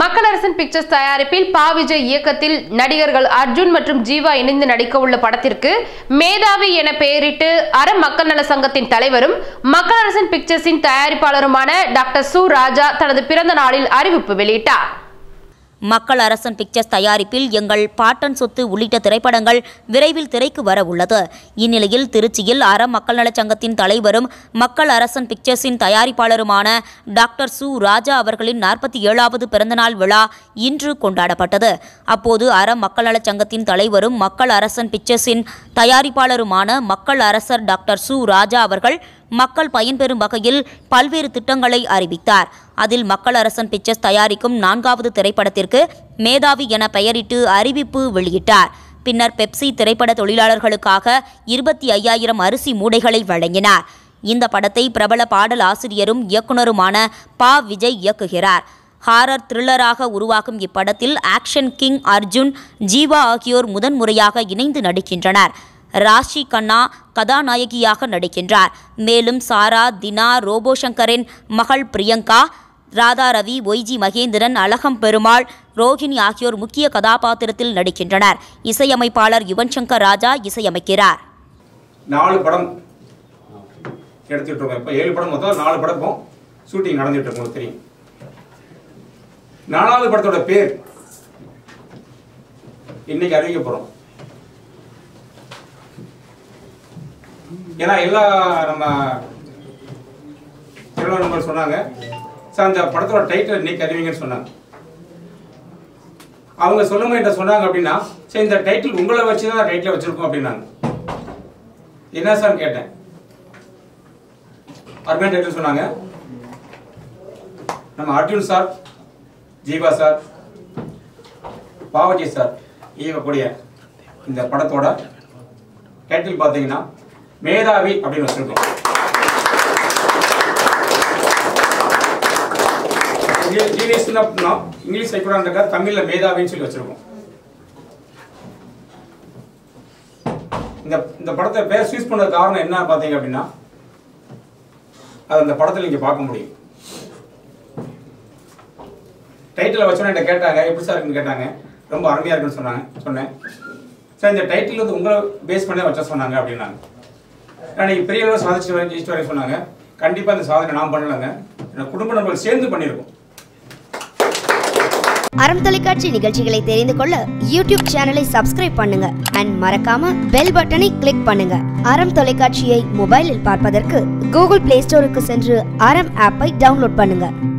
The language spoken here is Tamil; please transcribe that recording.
Makkal Arasan Pictures தயாரிப்பில் pa.vijay இயக்கத்தில் நடிகர்கள் அர்ஜுன் மற்றும் ஜீவா இணைந்து நடிக்க உள்ள படத்திற்கு மேதாவி என பெயரிட்டு அறம் மக்கள் நல சங்கத்தின் தலைவரும் Makkal Arasan Pictures-இன் தயாரிப்பாளருமான Dr. Su.Raja தனது பிறந்த நாளில் அறிவிப்பு வெளியிட்டார். Makkal Arasan Pictures தயாரிப்பில் எங்கள் பாட்டன் சொத்து உள்ளிட்ட திரைப்படங்கள் விரைவில் திரைக்கு வர உள்ளது. இந்நிலையில் திருச்சியில் அறம் மக்கள் நல சங்கத்தின் தலைவரும் Makkal Arasan Pictures-இன் தயாரிப்பாளருமான Dr. Su.Raja அவர்களின் 47வது பிறந்தநாள் விழா இன்று கொண்டாடப்பட்டது. அப்போது அறம் மக்கள் நல சங்கத்தின் தலைவரும் Makkal Arasan Pictures-இன் தயாரிப்பாளருமான Makkal Arasan Dr. Su.Raja அவர்கள் மக்கள் பயன்பெறும் வகையில் பல்வேறு திட்டங்களை அறிவித்தார். அதில் Makkal Arasan Pictures தயாரிக்கும் 4வது திரைப்படத்திற்கு மேதாவி என பெயரிட்டு அறிவிப்பு வெளியிட்டார். பின்னர் பெப்சி திரைப்பட தொழிலாளர்களுக்காக 25,000 அரிசி மூடைகளை வழங்கினார். இந்த படத்தை பிரபல பாடல் ஆசிரியரும் இயக்குனருமான pa.vijay இயக்குகிறார். ஹாரர் த்ரில்லராக உருவாக்கும் இப்படத்தில் ஆக்ஷன் கிங் அர்ஜுன், ஜீவா ஆகியோர் முதன்முறையாக இணைந்து நடிக்கின்றனர். ராஷி கண்ணா கதாநாயகியாக நடிக்கின்றார். மேலும் சாரா, தினா, ரோபோ சங்கரின் மகள் பிரியங்கா, ராதாரவி, ஒய்ஜி மகேந்திரன், அழகம் பெருமாள், ரோஹிணி ஆகியோர் முக்கிய கதாபாத்திரத்தில் நடிக்கின்றனர். இசையமைப்பாளர் யுவன் சங்கர் ராஜா இசையமைக்கிறார். 4 படம் எடுத்துட்டு இருக்கோம். இப்போ 7 படம் மொத்தம் 4 படமும் ஷூட்டிங் நடந்துட்டு இருக்கு. தெரியும் 4வது படத்தோட பேர் இன்னைக்கு அறிவிக்க போறோம். ஏன்னா எல்லா நம்ம திருநூறு சொன்னாங்க சார், அந்த படத்தோட டைட்டில் இன்னைக்கு அறிவிங்கன்னு சொன்னாங்க. அவங்க சொல்லுங்க என்ன சொன்னாங்க அப்படின்னா, சரி இந்த டைட்டில் உங்களை வச்சு தான் டைட்டில் வச்சிருக்கோம் அப்படின்னாங்க. என்ன சார் கேட்டேன், அருமையான டைட்டில் சொன்னாங்க. நம்ம Arjun sir, Jeeva sir, pa.vijay sir இயக்கக்கூடிய இந்த படத்தோட டைட்டில் பார்த்தீங்கன்னா மேதாவி அப்படின்னு வச்சிருக்கோம். இங்கிலீஷ் ஐக்கூடாது இருக்கா, தமிழ்ல மேதாவின்னு சொல்லி வச்சிருக்கோம். இந்த படத்தை பேர் சூஸ் பண்ற காரணம் என்ன பாத்தீங்க அப்படின்னா, அது அந்த படத்துல நீங்க பார்க்க முடியும். டைட்டில் வச்சோன்னு என்ன கேட்டாங்க, எப்படி சார் இருக்குன்னு கேட்டாங்க. ரொம்ப அருமையா இருக்குன்னு சொன்னேன். சார் இந்த டைட்டில் வந்து உங்களை பேஸ் பண்ணி வச்ச சொன்னாங்க அப்படின்னாங்க. நீங்கள் பெரிய அளவு சாதிச்சுட்டு வரைக்கும் சொன்னாங்க. கண்டிப்பாக இந்த சாதனை நான் பண்ணலங்க, என் குடும்ப நண்பர்கள் சேர்ந்து பண்ணியிருக்கோம். அறம் தொலைக்காட்சி நிகழ்ச்சிகளை தெரிந்து கொள்ள YouTube சேனலை சப்ஸ்கிரைப் பண்ணுங்க அண்ட் மறக்காம பெல் பட்டனை கிளிக் பண்ணுங்க. அறம் தொலைக்காட்சியை மொபைலில் பார்ப்பதற்கு Google Play Store-க்கு சென்று அறம் ஆப்பை டவுன்லோட் பண்ணுங்க.